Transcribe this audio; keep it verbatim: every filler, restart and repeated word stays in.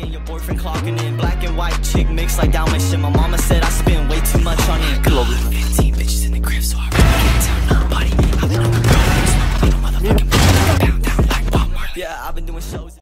and your boyfriend clocking in. Black and white chick mix like Dalmatian. My mama said I spend way too much on it.